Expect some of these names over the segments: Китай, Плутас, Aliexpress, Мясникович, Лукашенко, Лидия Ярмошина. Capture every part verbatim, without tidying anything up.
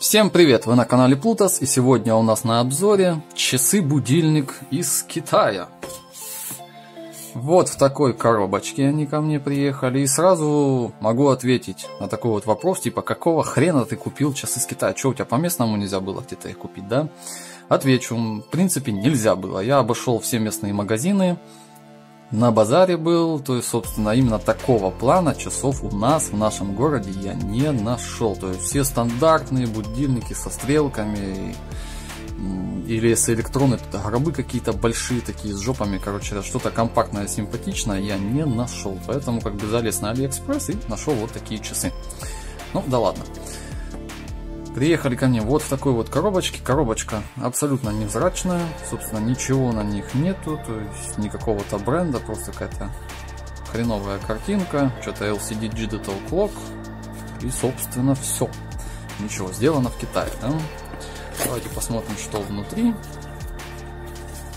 Всем привет, вы на канале Плутас, и сегодня у нас на обзоре часы-будильник из Китая. Вот в такой коробочке они ко мне приехали, и сразу могу ответить на такой вот вопрос, типа, какого хрена ты купил часы из Китая? Чё, у тебя по местному нельзя было где-то их купить, да? Отвечу, в принципе, нельзя было. Я обошел все местные магазины, на базаре был, то есть, собственно, именно такого плана часов у нас, в нашем городе, я не нашел. То есть, все стандартные будильники со стрелками, или если электроны, то гробы какие-то большие такие с жопами, короче, что-то компактное, симпатичное я не нашел. Поэтому, как бы, залез на Алиэкспресс и нашел вот такие часы. Ну, да ладно. Приехали ко мне вот в такой вот коробочке. Коробочка абсолютно невзрачная. Собственно, ничего на них нету. То есть, никакого-то бренда. Просто какая-то хреновая картинка. Что-то эл си ди Digital Clock. И, собственно, все. Ничего, сделано в Китае. Да? Давайте посмотрим, что внутри.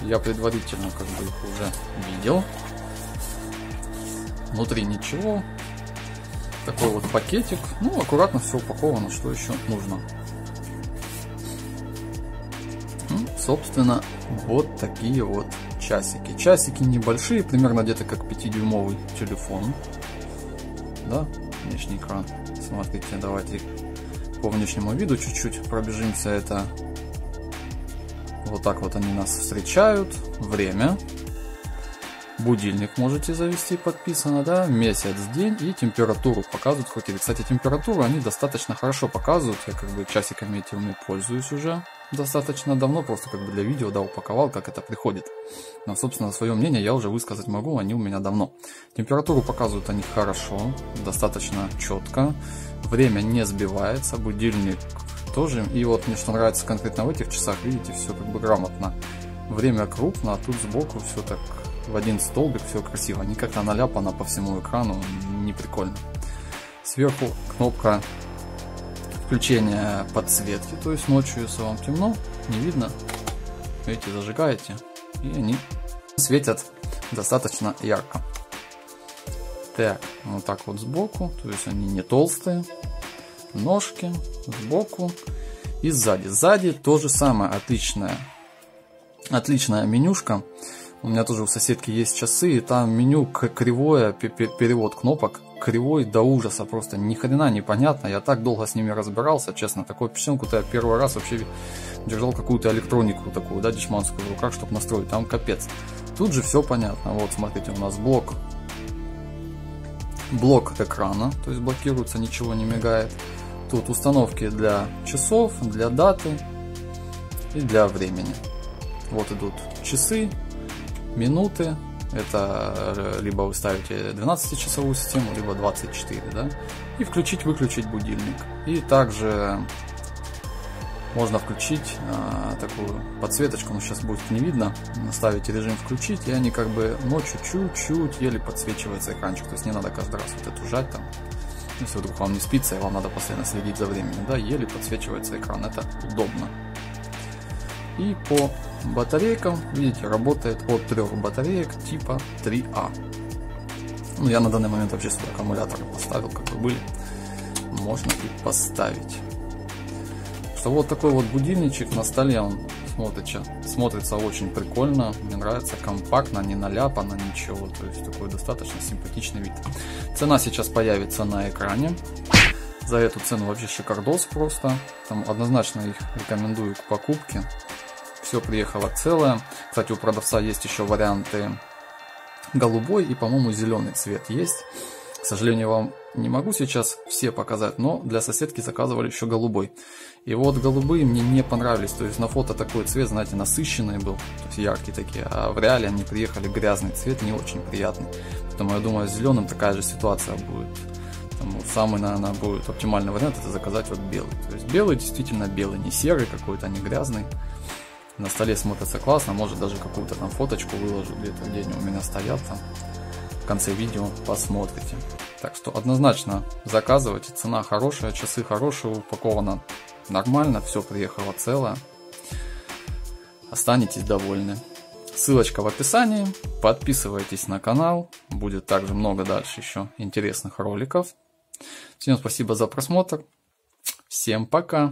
Я предварительно, как бы, их уже видел. Внутри ничего. Такой вот пакетик, ну аккуратно все упаковано, что еще нужно. Ну, собственно, вот такие вот часики. Часики небольшие, примерно где-то как пятидюймовый телефон. Да, внешний экран. Смотрите, давайте по внешнему виду чуть-чуть пробежимся. Это вот так вот они нас встречают. Время. Будильник можете завести, подписано, да, месяц, день, и температуру показывают. Хоть и, кстати, температуру они достаточно хорошо показывают. Я, как бы, часиками этими пользуюсь уже достаточно давно, просто, как бы, для видео, да, упаковал, как это приходит. Но, собственно, свое мнение я уже высказать могу, они у меня давно. Температуру показывают они хорошо, достаточно четко. Время не сбивается, будильник тоже. И вот мне что нравится конкретно в этих часах, видите, все, как бы, грамотно. Время крупно, а тут сбоку все так в один столбик, все красиво, не как-то наляпано по всему экрану, не прикольно. Сверху кнопка включения подсветки, то есть ночью, если вам темно, не видно, видите, зажигаете, и они светят достаточно ярко. Так, вот так вот сбоку, то есть они не толстые, ножки сбоку и сзади. Сзади то же самое, отличная, отличная менюшка. У меня тоже у соседки есть часы, и там меню кривое, перевод кнопок кривой до ужаса, просто ни хрена непонятно. Я так долго с ними разбирался, честно, такую песенку-то я первый раз вообще держал, какую-то электронику такую, да, дешманскую в руках, чтобы настроить, там капец. Тут же все понятно. Вот, смотрите, у нас блок, блок экрана, то есть блокируется, ничего не мигает. Тут установки для часов, для даты и для времени. Вот идут часы. Минуты, это либо вы ставите двенадцатичасовую систему, либо двадцать четыре, да, и включить-выключить будильник. И также можно включить а, такую подсветочку, но сейчас будет не видно, ставите режим включить, и они, как бы, ночью чуть-чуть еле подсвечивается экранчик, то есть не надо каждый раз вот это ужать там, если вдруг вам не спится и вам надо постоянно следить за временем, да, еле подсвечивается экран, это удобно. И по батарейкам, видите, работает от трех батареек типа три А. Ну, я на данный момент вообще сюда аккумуляторы поставил, как и были. Можно и поставить. Что вот такой вот будильничек на столе, он смотрится, смотрится очень прикольно. Мне нравится, компактно, не наляпано, ничего. То есть такой достаточно симпатичный вид. Цена сейчас появится на экране. За эту цену вообще шикардос просто. Там однозначно их рекомендую к покупке. Все приехало целое. Кстати, у продавца есть еще варианты голубой и, по-моему, зеленый цвет есть. К сожалению, вам не могу сейчас все показать, но для соседки заказывали еще голубой. И вот голубые мне не понравились. То есть на фото такой цвет, знаете, насыщенный был, то есть яркие такие. А в реале они приехали грязный цвет, не очень приятный. Поэтому я думаю, с зеленым такая же ситуация будет. Поэтому самый, наверное, будет оптимальный вариант — это заказать вот белый. То есть белый действительно белый, не серый какой-то, не грязный. На столе смотрится классно, может, даже какую-то там фоточку выложу где-то, где они у меня стоят, там, в конце видео посмотрите. Так что однозначно заказывайте, цена хорошая, часы хорошие, упаковано нормально, все приехало целое. Останетесь довольны. Ссылочка в описании, подписывайтесь на канал, будет также много дальше еще интересных роликов. Всем спасибо за просмотр, Всем пока!